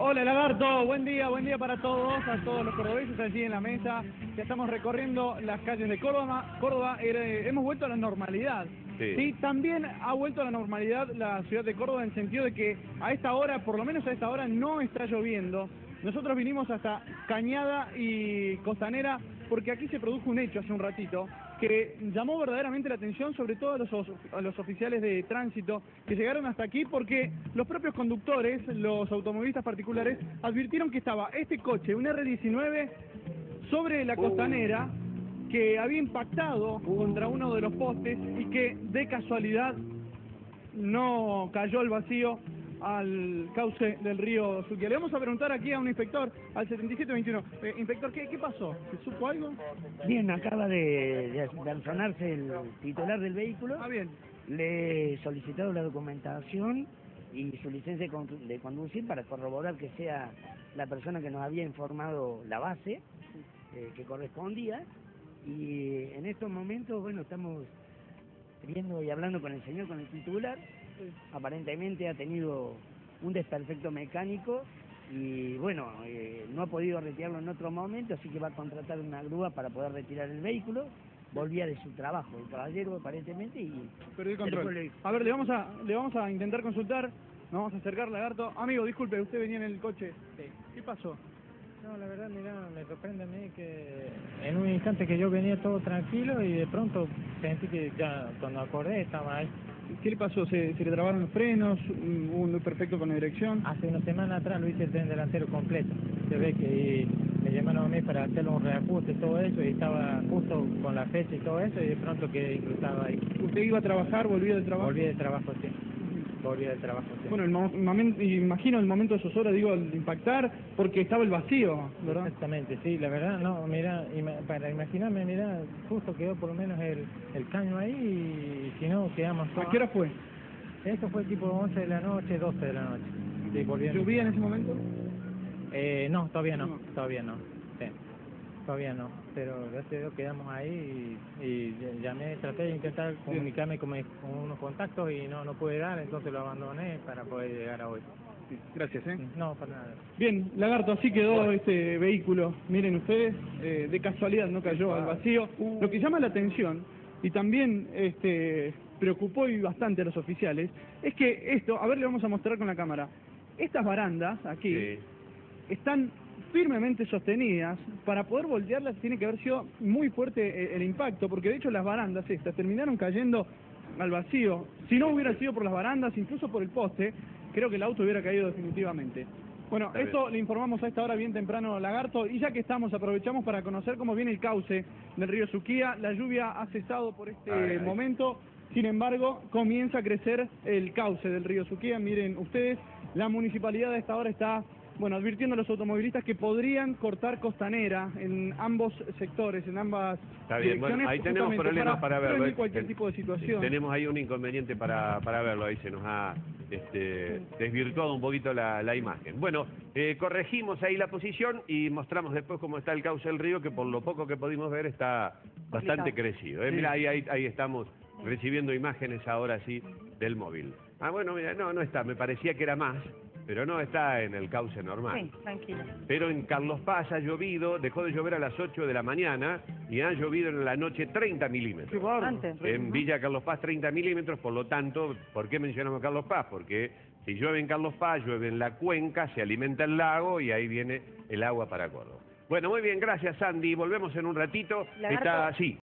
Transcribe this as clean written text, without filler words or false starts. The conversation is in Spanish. Hola Lagarto, buen día para todos, a todos los cordobeses allí en la mesa. Ya estamos recorriendo las calles de Córdoba, hemos vuelto a la normalidad. Sí. Sí, también ha vuelto a la normalidad la ciudad de Córdoba en el sentido de que a esta hora, por lo menos a esta hora, no está lloviendo. Nosotros vinimos hasta Cañada y Costanera porque aquí se produjo un hecho hace un ratito que llamó verdaderamente la atención, sobre todo a los oficiales de tránsito que llegaron hasta aquí, porque los propios conductores, los automovilistas particulares, advirtieron que estaba este coche, un R19, sobre la Costanera, que había impactado contra uno de los postes y que de casualidad no cayó al vacío al cauce del río Suquía. Le vamos a preguntar aquí a un inspector, al 7721. Inspector, ¿qué pasó? ¿Se supo algo? Bien, acaba de personarse el titular del vehículo. Ah, bien. Le solicitaron la documentación y su licencia de conducir para corroborar que sea la persona que nos había informado la base que correspondía. Y en estos momentos, bueno, estamos viendo y hablando con el señor, con el titular. Aparentemente ha tenido un desperfecto mecánico y bueno, no ha podido retirarlo en otro momento, así que va a contratar una grúa para poder retirar el vehículo. Volvía de su trabajo el caballero aparentemente y perdió el control. A ver, le vamos a intentar consultar, nos vamos a acercar, Lagarto. Amigo, disculpe, usted venía en el coche. Sí. ¿Qué pasó? No, la verdad, mira, me sorprende a mí que en un instante que yo venía todo tranquilo y de pronto sentí que ya cuando acordé estaba ahí. ¿Qué le pasó? ¿Se le trabaron los frenos? ¿Hubo un perfecto con la dirección? Hace una semana atrás lo hice el tren delantero completo. Se ve que me llamaron a mí para hacer un reajuste y todo eso, y estaba justo con la fecha y todo eso, y de pronto que incrustaba ahí. ¿Usted iba a trabajar? ¿Volvía del trabajo? Volví del trabajo, sí. Volvía del trabajo, sí. Bueno, imagino el momento de zozobra, digo, al impactar, porque estaba el vacío, ¿verdad? Exactamente, sí, la verdad, no, mira, para imaginarme, mira, justo quedó por lo menos el caño ahí y si no, quedamos... ¿A qué hora fue? Esto fue tipo 11 de la noche, 12 de la noche. Sí, ¿llovía en ese momento? No, todavía no, no. Todavía no, sí. Todavía no, pero gracias a Dios quedamos ahí y llamé, traté de intentar comunicarme con unos contactos y no pude dar, entonces lo abandoné para poder llegar a hoy. Sí, gracias, ¿eh? No, para nada. Bien, Lagarto, así quedó este vehículo. Miren ustedes, de casualidad no cayó al vacío. Lo que llama la atención y también preocupó y bastante a los oficiales es que esto, a ver, le vamos a mostrar con la cámara. Estas barandas aquí están firmemente sostenidas. Para poder voltearlas tiene que haber sido muy fuerte el impacto, porque de hecho las barandas estas terminaron cayendo al vacío. Si no hubiera sido por las barandas, incluso por el poste, creo que el auto hubiera caído definitivamente. Bueno, esto le informamos a esta hora bien temprano, Lagarto, y ya que estamos, aprovechamos para conocer cómo viene el cauce del río Suquía. La lluvia ha cesado por este momento, sin embargo, comienza a crecer el cauce del río Suquía. Miren ustedes, la municipalidad a esta hora está... bueno, advirtiendo a los automovilistas que podrían cortar Costanera en ambos sectores, en ambas direcciones. Bueno, ahí tenemos problemas para verlo. Prevenir cualquier tipo de situación. Tenemos ahí un inconveniente para verlo, ahí se nos ha desvirtuado un poquito la imagen. Bueno, corregimos ahí la posición y mostramos después cómo está el cauce del río, que por lo poco que pudimos ver está bastante crecido. Mirá, ahí estamos recibiendo imágenes ahora sí del móvil. Ah, bueno, mira, no está, me parecía que era más. Pero no, está en el cauce normal. Sí, tranquilo. Pero en Carlos Paz ha llovido, dejó de llover a las 8 de la mañana y ha llovido en la noche 30 milímetros. Sí, claro. En Villa Carlos Paz 30 milímetros, por lo tanto, ¿por qué mencionamos Carlos Paz? Porque si llueve en Carlos Paz, llueve en la cuenca, se alimenta el lago y ahí viene el agua para Córdoba. Bueno, muy bien, gracias Sandy, volvemos en un ratito. Está así.